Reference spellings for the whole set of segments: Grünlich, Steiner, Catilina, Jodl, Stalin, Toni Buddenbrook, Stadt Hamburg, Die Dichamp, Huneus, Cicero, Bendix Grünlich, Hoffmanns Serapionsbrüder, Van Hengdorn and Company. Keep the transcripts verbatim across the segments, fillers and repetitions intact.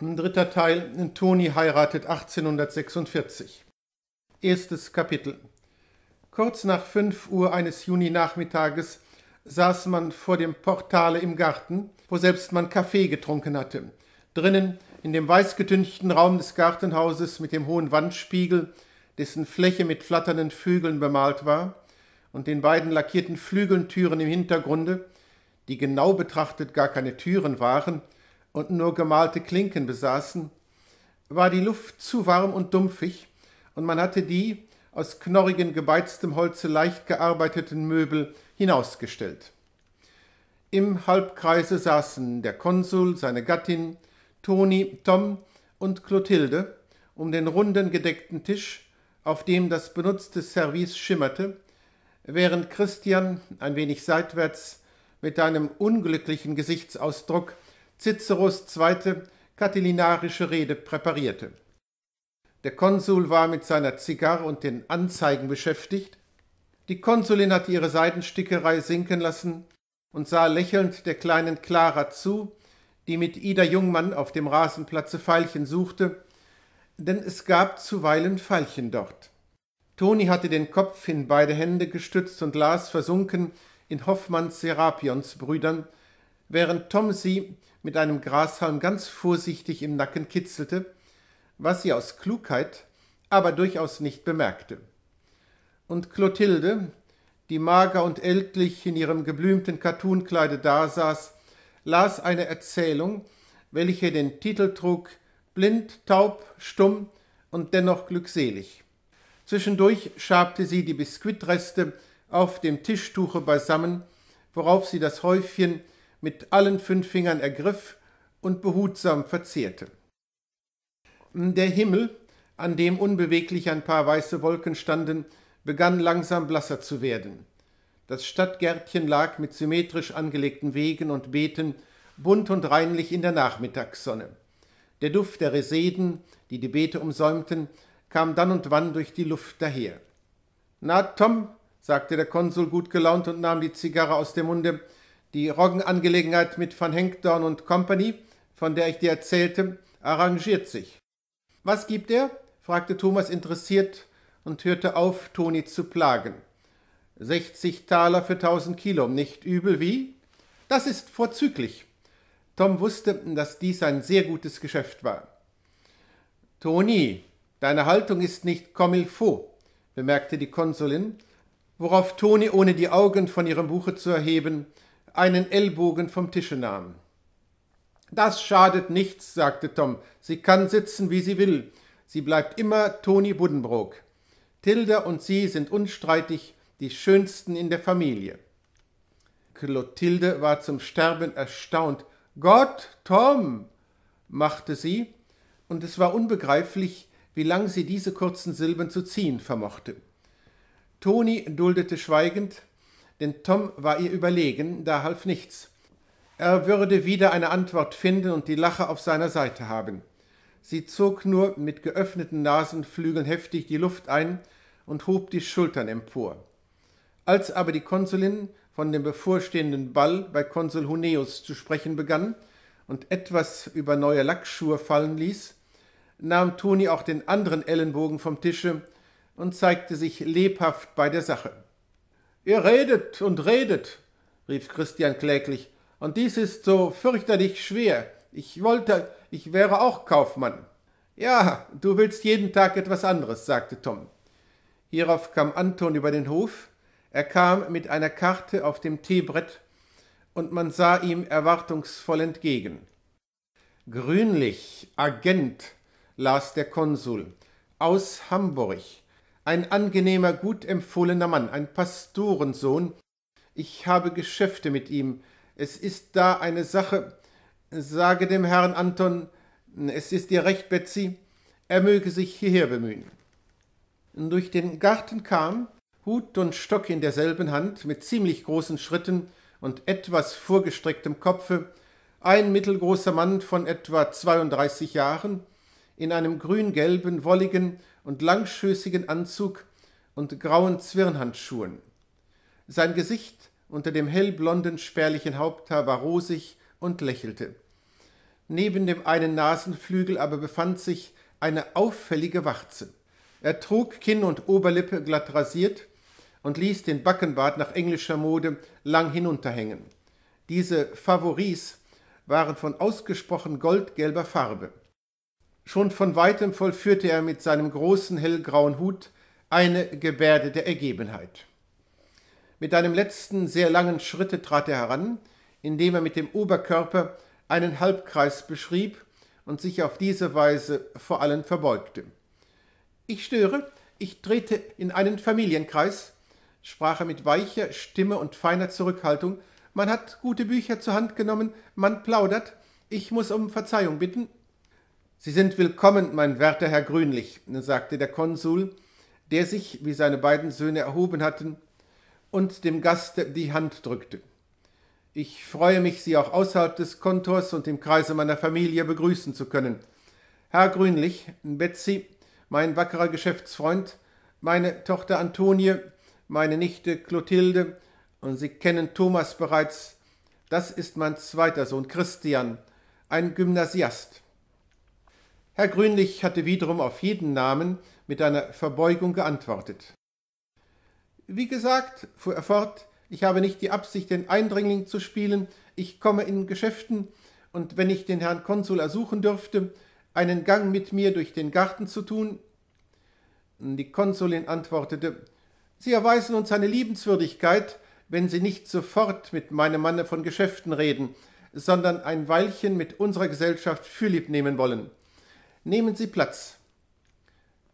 Dritter Teil, Toni heiratet achtzehnhundertsechsundvierzig. Erstes Kapitel. Kurz nach fünf Uhr eines Juninachmittages saß man vor dem Portale im Garten, woselbst man Kaffee getrunken hatte. Drinnen, in dem weißgetünchten Raum des Gartenhauses mit dem hohen Wandspiegel, dessen Fläche mit flatternden Vögeln bemalt war, und den beiden lackierten Flügeltüren im Hintergrunde, die genau betrachtet gar keine Türen waren und nur gemalte Klinken besaßen, war die Luft zu warm und dumpfig, und man hatte die, aus knorrigem, gebeiztem Holze leicht gearbeiteten Möbel hinausgestellt. Im Halbkreise saßen der Konsul, seine Gattin, Toni, Tom und Clotilde um den runden, gedeckten Tisch, auf dem das benutzte Service schimmerte, während Christian, ein wenig seitwärts, mit einem unglücklichen Gesichtsausdruck Ciceros zweite katilinarische Rede präparierte. Der Konsul war mit seiner Zigarre und den Anzeigen beschäftigt. Die Konsulin hatte ihre Seidenstickerei sinken lassen und sah lächelnd der kleinen Clara zu, die mit Ida Jungmann auf dem Rasenplatze Veilchen suchte, denn es gab zuweilen Veilchen dort. Toni hatte den Kopf in beide Hände gestützt und las, versunken in Hoffmanns Serapionsbrüdern, während Tom sie mit einem Grashalm ganz vorsichtig im Nacken kitzelte, was sie aus Klugheit aber durchaus nicht bemerkte. Und Clotilde, die mager und ältlich in ihrem geblümten Kattunkleide dasaß, las eine Erzählung, welche den Titel trug »Blind, taub, stumm und dennoch glückselig«. Zwischendurch schabte sie die Biskuitreste auf dem Tischtuche beisammen, worauf sie das Häufchen mit allen fünf Fingern ergriff und behutsam verzehrte. Der Himmel, an dem unbeweglich ein paar weiße Wolken standen, begann langsam blasser zu werden. Das Stadtgärtchen lag mit symmetrisch angelegten Wegen und Beeten bunt und reinlich in der Nachmittagssonne. Der Duft der Reseden, die die Beete umsäumten, kam dann und wann durch die Luft daher. »Na, Tom«, sagte der Konsul gut gelaunt und nahm die Zigarre aus dem Munde, »die Roggenangelegenheit mit Van Hengdorn and Company, von der ich dir erzählte, arrangiert sich.« »Was gibt er?« fragte Thomas interessiert und hörte auf, Toni zu plagen. sechzig Taler für tausend Kilo, nicht übel, wie?« »Das ist vorzüglich.« Tom wusste, dass dies ein sehr gutes Geschäft war. »Toni, deine Haltung ist nicht comme il faut«, bemerkte die Konsulin, worauf Toni, ohne die Augen von ihrem Buche zu erheben, einen Ellbogen vom Tische nahm. »Das schadet nichts«, sagte Tom, »sie kann sitzen, wie sie will. Sie bleibt immer Toni Buddenbrook. Tilda und sie sind unstreitig die Schönsten in der Familie.« Clotilde war zum Sterben erstaunt. »Gott, Tom«, machte sie, und es war unbegreiflich, wie lang sie diese kurzen Silben zu ziehen vermochte. Toni duldete schweigend, denn Tom war ihr überlegen, da half nichts. Er würde wieder eine Antwort finden und die Lache auf seiner Seite haben. Sie zog nur mit geöffneten Nasenflügeln heftig die Luft ein und hob die Schultern empor. Als aber die Konsulin von dem bevorstehenden Ball bei Konsul Huneus zu sprechen begann und etwas über neue Lackschuhe fallen ließ, nahm Toni auch den anderen Ellenbogen vom Tische und zeigte sich lebhaft bei der Sache. »Ihr redet und redet«, rief Christian kläglich, »und dies ist so fürchterlich schwer. Ich wollte, ich wäre auch Kaufmann.« »Ja, du willst jeden Tag etwas anderes«, sagte Tom. Hierauf kam Anton über den Hof. Er kam mit einer Karte auf dem Teebrett, und man sah ihm erwartungsvoll entgegen. »Grünlich, Agent«, las der Konsul, »aus Hamburg. Ein angenehmer, gut empfohlener Mann, ein Pastorensohn. Ich habe Geschäfte mit ihm. Es ist da eine Sache. Sage dem Herrn Anton, es ist ihr recht, Betsy, er möge sich hierher bemühen.« Durch den Garten kam, Hut und Stock in derselben Hand, mit ziemlich großen Schritten und etwas vorgestrecktem Kopfe, ein mittelgroßer Mann von etwa zweiunddreißig Jahren, in einem grün-gelben, wolligen und langschößigen Anzug und grauen Zwirnhandschuhen. Sein Gesicht unter dem hellblonden, spärlichen Haupthaar war rosig und lächelte. Neben dem einen Nasenflügel aber befand sich eine auffällige Warze. Er trug Kinn und Oberlippe glatt rasiert und ließ den Backenbart nach englischer Mode lang hinunterhängen. Diese Favoris waren von ausgesprochen goldgelber Farbe. Schon von Weitem vollführte er mit seinem großen hellgrauen Hut eine Gebärde der Ergebenheit. Mit einem letzten, sehr langen Schritte trat er heran, indem er mit dem Oberkörper einen Halbkreis beschrieb und sich auf diese Weise vor allen verbeugte. »Ich störe, ich trete in einen Familienkreis«, sprach er mit weicher Stimme und feiner Zurückhaltung. »Man hat gute Bücher zur Hand genommen, man plaudert. Ich muss um Verzeihung bitten.« »Sie sind willkommen, mein werter Herr Grünlich«, sagte der Konsul, der sich, wie seine beiden Söhne erhoben hatten, und dem Gaste die Hand drückte. »Ich freue mich, Sie auch außerhalb des Kontors und im Kreise meiner Familie begrüßen zu können. Herr Grünlich, Betsy, mein wackerer Geschäftsfreund, meine Tochter Antonie, meine Nichte Clotilde, und Sie kennen Thomas bereits, das ist mein zweiter Sohn Christian, ein Gymnasiast.« Herr Grünlich hatte wiederum auf jeden Namen mit einer Verbeugung geantwortet. »Wie gesagt«, fuhr er fort, »ich habe nicht die Absicht, den Eindringling zu spielen, ich komme in Geschäften, und wenn ich den Herrn Konsul ersuchen dürfte, einen Gang mit mir durch den Garten zu tun?« Die Konsulin antwortete, »Sie erweisen uns eine Liebenswürdigkeit, wenn Sie nicht sofort mit meinem Manne von Geschäften reden, sondern ein Weilchen mit unserer Gesellschaft Füllieb nehmen wollen. Nehmen Sie Platz.«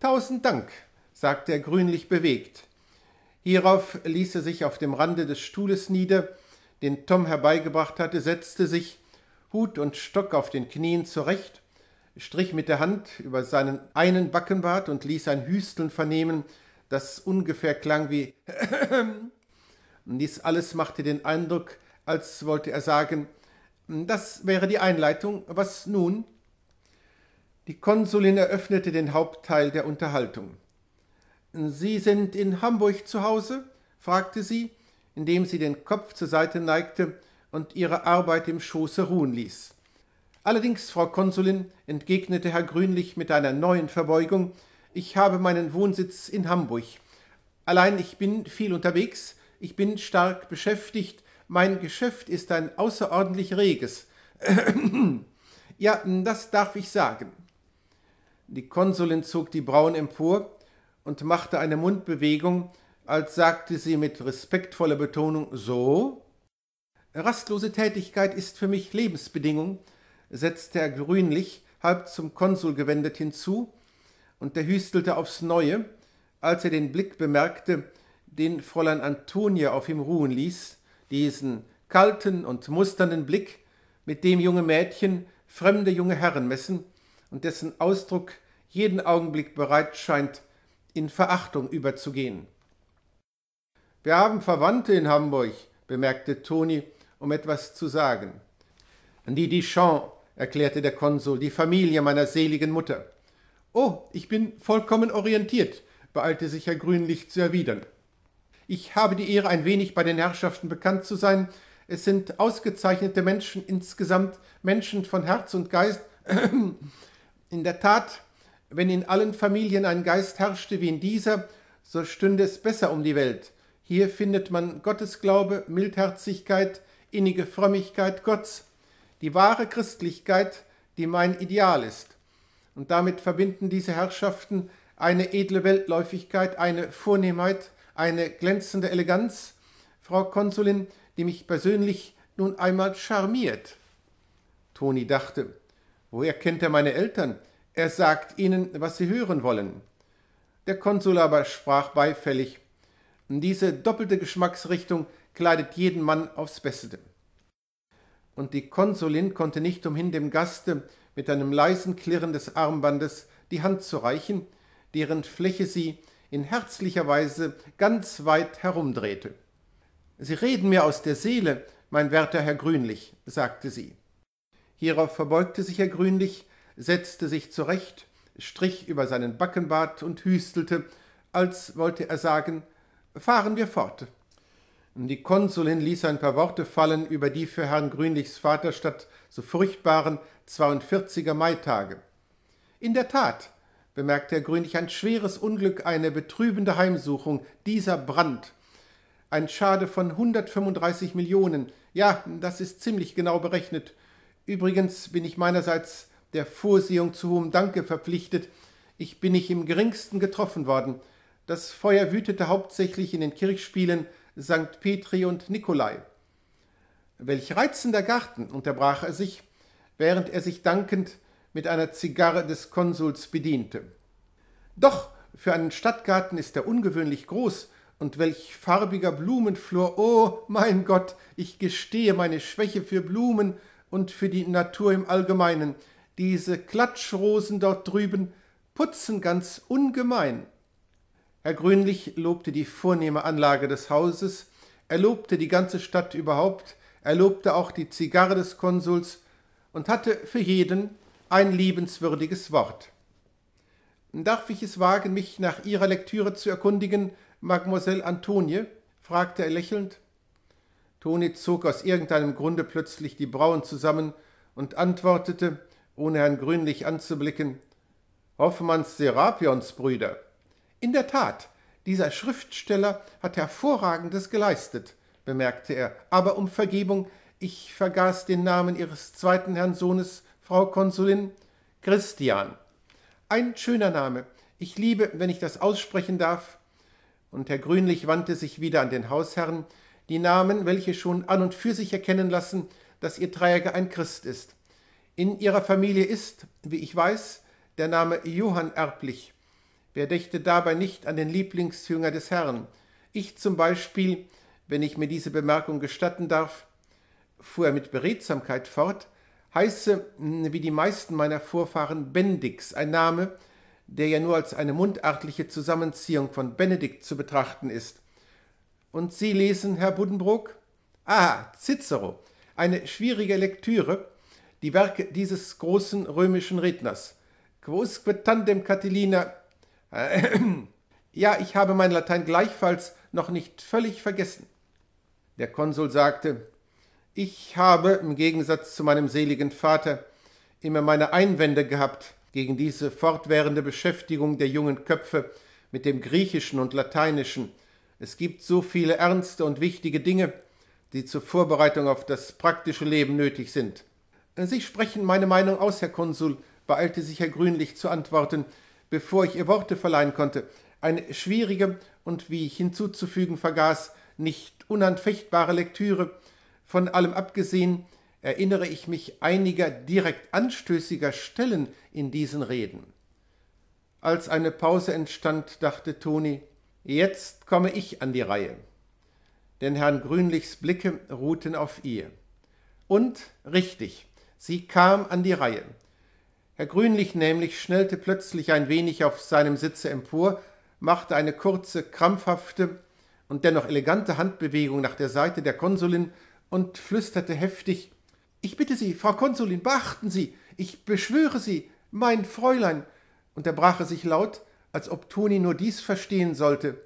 »Tausend Dank«, sagte er Grünlich bewegt. Hierauf ließ er sich auf dem Rande des Stuhles nieder, den Tom herbeigebracht hatte, setzte sich, Hut und Stock auf den Knien zurecht, strich mit der Hand über seinen einen Backenbart und ließ ein Hüsteln vernehmen, das ungefähr klang wie Dies alles machte den Eindruck, als wollte er sagen, das wäre die Einleitung, was nun? Die Konsulin eröffnete den Hauptteil der Unterhaltung. »Sie sind in Hamburg zu Hause?« fragte sie, indem sie den Kopf zur Seite neigte und ihre Arbeit im Schoße ruhen ließ. »Allerdings, Frau Konsulin«, entgegnete Herr Grünlich mit einer neuen Verbeugung, »ich habe meinen Wohnsitz in Hamburg. Allein ich bin viel unterwegs, ich bin stark beschäftigt, mein Geschäft ist ein außerordentlich reges. Ja, das darf ich sagen.« Die Konsulin zog die Brauen empor und machte eine Mundbewegung, als sagte sie mit respektvoller Betonung, »So?« »Rastlose Tätigkeit ist für mich Lebensbedingung«, setzte Herr Grünlich halb zum Konsul gewendet hinzu, und der hüstelte aufs Neue, als er den Blick bemerkte, den Fräulein Antonie auf ihm ruhen ließ, diesen kalten und musternden Blick, mit dem junge Mädchen fremde junge Herren messen und dessen Ausdruck jeden Augenblick bereit scheint, in Verachtung überzugehen. »Wir haben Verwandte in Hamburg«, bemerkte Toni, um etwas zu sagen. »Die Dichamp«, erklärte der Konsul, »die Familie meiner seligen Mutter.« »Oh, ich bin vollkommen orientiert«, beeilte sich Herr Grünlich zu erwidern. »Ich habe die Ehre, ein wenig bei den Herrschaften bekannt zu sein. Es sind ausgezeichnete Menschen insgesamt, Menschen von Herz und Geist. In der Tat, wenn in allen Familien ein Geist herrschte wie in dieser, so stünde es besser um die Welt. Hier findet man Gottesglaube, Mildherzigkeit, innige Frömmigkeit Gottes. Die wahre Christlichkeit, die mein Ideal ist. Und damit verbinden diese Herrschaften eine edle Weltläufigkeit, eine Vornehmheit, eine glänzende Eleganz, Frau Konsulin, die mich persönlich nun einmal charmiert.« Toni dachte, woher kennt er meine Eltern? Er sagt ihnen, was sie hören wollen. Der Konsul aber sprach beifällig, diese doppelte Geschmacksrichtung kleidet jeden Mann aufs Beste. Und die Konsulin konnte nicht umhin, dem Gaste mit einem leisen Klirren des Armbandes die Hand zu reichen, deren Fläche sie in herzlicher Weise ganz weit herumdrehte. »Sie reden mir aus der Seele, mein werter Herr Grünlich«, sagte sie. Hierauf verbeugte sich Herr Grünlich, setzte sich zurecht, strich über seinen Backenbart und hüstelte, als wollte er sagen, »Fahren wir fort.« Die Konsulin ließ ein paar Worte fallen über die für Herrn Grünlichs Vaterstadt so furchtbaren zweiundvierziger Maitage. In der Tat, bemerkte Herr Grünlich, ein schweres Unglück, eine betrübende Heimsuchung, dieser Brand. Ein Schade von hundertfünfunddreißig Millionen. Ja, das ist ziemlich genau berechnet. Übrigens bin ich meinerseits der Vorsehung zu hohem Danke verpflichtet. Ich bin nicht im geringsten getroffen worden. Das Feuer wütete hauptsächlich in den Kirchspielen Sankt Petri und Nikolai. Welch reizender Garten, unterbrach er sich, während er sich dankend mit einer Zigarre des Konsuls bediente. Doch, für einen Stadtgarten ist er ungewöhnlich groß, und welch farbiger Blumenflor, oh mein Gott, ich gestehe meine Schwäche für Blumen und für die Natur im Allgemeinen. Diese Klatschrosen dort drüben putzen ganz ungemein. Herr Grünlich lobte die vornehme Anlage des Hauses, er lobte die ganze Stadt überhaupt, er lobte auch die Zigarre des Konsuls und hatte für jeden ein liebenswürdiges Wort. »Darf ich es wagen, mich nach Ihrer Lektüre zu erkundigen, Mademoiselle Antonie?« fragte er lächelnd. Toni zog aus irgendeinem Grunde plötzlich die Brauen zusammen und antwortete, ohne Herrn Grünlich anzublicken, »Hoffmanns Serapionsbrüder.« »In der Tat, dieser Schriftsteller hat Hervorragendes geleistet«, bemerkte er, »aber um Vergebung, ich vergaß den Namen Ihres zweiten Herrn Sohnes, Frau Konsulin, Christian. Ein schöner Name. Ich liebe, wenn ich das aussprechen darf.« Und Herr Grünlich wandte sich wieder an den Hausherrn, die Namen, welche schon an und für sich erkennen lassen, dass ihr Dreieger ein Christ ist. In ihrer Familie ist, wie ich weiß, der Name Johann erblich. Wer dächte dabei nicht an den Lieblingsjünger des Herrn? Ich zum Beispiel, wenn ich mir diese Bemerkung gestatten darf, fuhr er mit Beredsamkeit fort, heiße, wie die meisten meiner Vorfahren, Bendix, ein Name, der ja nur als eine mundartliche Zusammenziehung von Benedikt zu betrachten ist. Und Sie lesen, Herr Buddenbrook? Ah, Cicero, eine schwierige Lektüre, die Werke dieses großen römischen Redners. Quousque tandem Catilina. Äh, äh, ja, ich habe mein Latein gleichfalls noch nicht völlig vergessen. Der Konsul sagte, ich habe, im Gegensatz zu meinem seligen Vater, immer meine Einwände gehabt gegen diese fortwährende Beschäftigung der jungen Köpfe mit dem Griechischen und Lateinischen. Es gibt so viele ernste und wichtige Dinge, die zur Vorbereitung auf das praktische Leben nötig sind. Sie sprechen meine Meinung aus, Herr Konsul, beeilte sich Herr Grünlich zu antworten, bevor ich ihr Worte verleihen konnte. Eine schwierige und, wie ich hinzuzufügen vergaß, nicht unanfechtbare Lektüre. Von allem abgesehen erinnere ich mich einiger direkt anstößiger Stellen in diesen Reden. Als eine Pause entstand, dachte Toni, jetzt komme ich an die Reihe. Denn Herrn Grünlichs Blicke ruhten auf ihr. Und richtig, sie kam an die Reihe. Herr Grünlich nämlich schnellte plötzlich ein wenig auf seinem Sitze empor, machte eine kurze, krampfhafte und dennoch elegante Handbewegung nach der Seite der Konsulin und flüsterte heftig, »Ich bitte Sie, Frau Konsulin, beachten Sie, ich beschwöre Sie, mein Fräulein«, unterbrach er sich laut, als ob Toni nur dies verstehen sollte.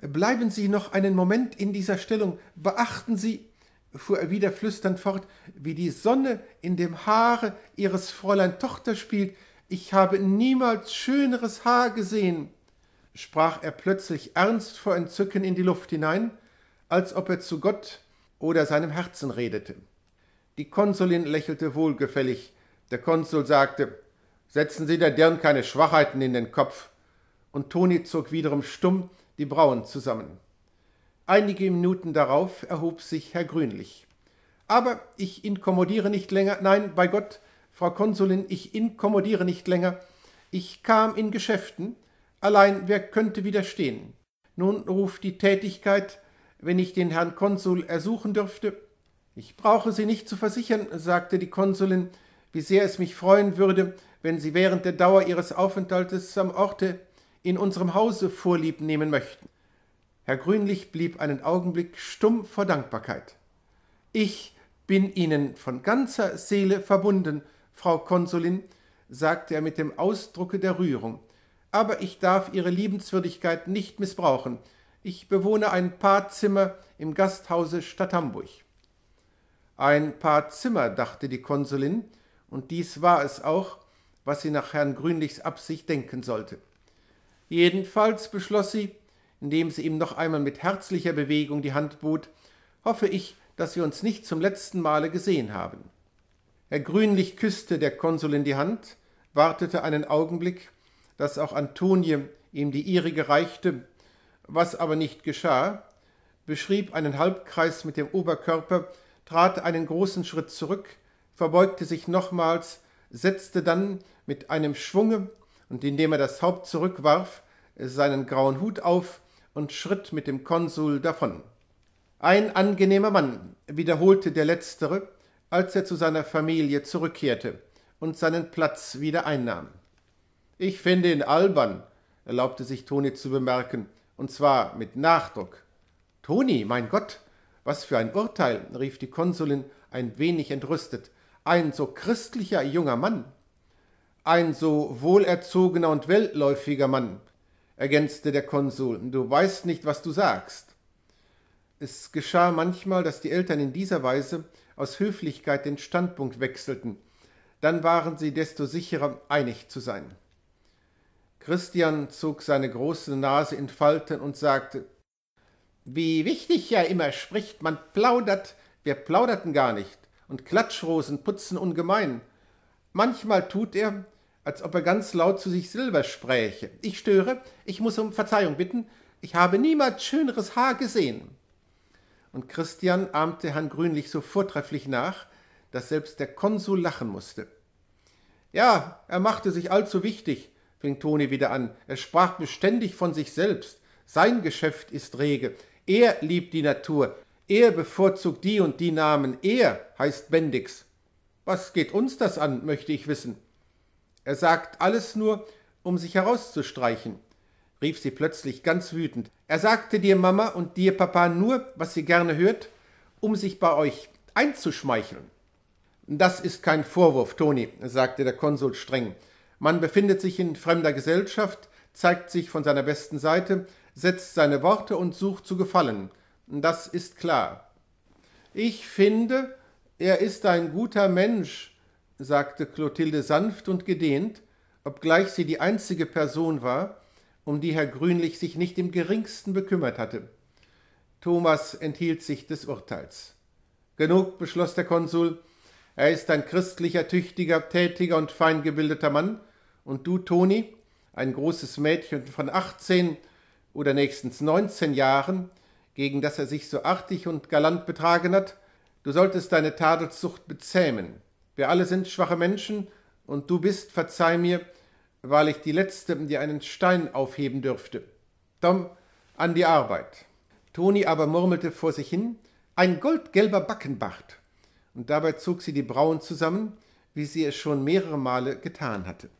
»Bleiben Sie noch einen Moment in dieser Stellung, beachten Sie«, fuhr er wieder flüsternd fort, »wie die Sonne in dem Haare Ihres Fräulein Tochter spielt, ich habe niemals schöneres Haar gesehen«, sprach er plötzlich ernst vor Entzücken in die Luft hinein, als ob er zu Gott oder seinem Herzen redete. Die Konsulin lächelte wohlgefällig. Der Konsul sagte, »Setzen Sie der Dirn keine Schwachheiten in den Kopf«, und Toni zog wiederum stumm die Brauen zusammen. Einige Minuten darauf erhob sich Herr Grünlich. »Aber ich inkommodiere nicht länger, nein, bei Gott, Frau Konsulin, ich inkommodiere nicht länger. Ich kam in Geschäften, allein wer könnte widerstehen? Nun ruft die Tätigkeit, wenn ich den Herrn Konsul ersuchen dürfte.« »Ich brauche Sie nicht zu versichern«, sagte die Konsulin, »wie sehr es mich freuen würde, wenn Sie während der Dauer Ihres Aufenthaltes am Orte in unserem Hause Vorlieb nehmen möchten.« Herr Grünlich blieb einen Augenblick stumm vor Dankbarkeit. »Ich bin Ihnen von ganzer Seele verbunden, Frau Konsulin«, sagte er mit dem Ausdrucke der Rührung, »aber ich darf Ihre Liebenswürdigkeit nicht missbrauchen. Ich bewohne ein Paarzimmer im Gasthause Stadt Hamburg. Ein Paarzimmer, dachte die Konsulin, und dies war es auch, was sie nach Herrn Grünlichs Absicht denken sollte. Jedenfalls beschloss sie, indem sie ihm noch einmal mit herzlicher Bewegung die Hand bot, hoffe ich, dass wir uns nicht zum letzten Male gesehen haben. Herr Grünlich küsste der Konsulin die Hand, wartete einen Augenblick, dass auch Antonie ihm die ihrige reichte, was aber nicht geschah, beschrieb einen Halbkreis mit dem Oberkörper, trat einen großen Schritt zurück, verbeugte sich nochmals, setzte dann mit einem Schwunge und indem er das Haupt zurückwarf, seinen grauen Hut auf und schritt mit dem Konsul davon. Ein angenehmer Mann, wiederholte der Letztere, als er zu seiner Familie zurückkehrte und seinen Platz wieder einnahm. Ich finde ihn albern, erlaubte sich Toni zu bemerken, und zwar mit Nachdruck. Toni, mein Gott, was für ein Urteil, rief die Konsulin ein wenig entrüstet, ein so christlicher junger Mann, ein so wohlerzogener und weltläufiger Mann, ergänzte der Konsul, du weißt nicht, was du sagst. Es geschah manchmal, dass die Eltern in dieser Weise aus Höflichkeit den Standpunkt wechselten. Dann waren sie desto sicherer, einig zu sein. Christian zog seine große Nase in Falten und sagte, »Wie wichtig ja immer spricht, man plaudert, wir plauderten gar nicht, und Klatschrosen putzen ungemein. Manchmal tut er, als ob er ganz laut zu sich selber spräche. Ich störe, ich muss um Verzeihung bitten, ich habe niemals schöneres Haar gesehen.« Und Christian ahmte Herrn Grünlich so vortrefflich nach, dass selbst der Konsul lachen musste. »Ja, er machte sich allzu wichtig«, fing Toni wieder an, er sprach beständig von sich selbst, sein Geschäft ist rege, er liebt die Natur, er bevorzugt die und die Namen, er heißt Bendix. Was geht uns das an, möchte ich wissen. Er sagt alles nur, um sich herauszustreichen, rief sie plötzlich ganz wütend. Er sagte dir, Mama, und dir, Papa, nur, was sie gerne hört, um sich bei euch einzuschmeicheln. Das ist kein Vorwurf, Toni, sagte der Konsul streng. Man befindet sich in fremder Gesellschaft, zeigt sich von seiner besten Seite, setzt seine Worte und sucht zu gefallen. Das ist klar. Ich finde, er ist ein guter Mensch, sagte Clotilde sanft und gedehnt, obgleich sie die einzige Person war, um die Herr Grünlich sich nicht im geringsten bekümmert hatte. Thomas enthielt sich des Urteils. Genug, beschloss der Konsul, er ist ein christlicher, tüchtiger, tätiger und feingebildeter Mann, und du, Toni, ein großes Mädchen von achtzehn oder nächstens neunzehn Jahren, gegen das er sich so artig und galant betragen hat, du solltest deine Tadelzucht bezähmen. Wir alle sind schwache Menschen, und du bist, verzeih mir, weil ich die Letzte, die einen Stein aufheben dürfte. Tom, an die Arbeit. Toni aber murmelte vor sich hin, ein goldgelber Backenbart, und dabei zog sie die Brauen zusammen, wie sie es schon mehrere Male getan hatte.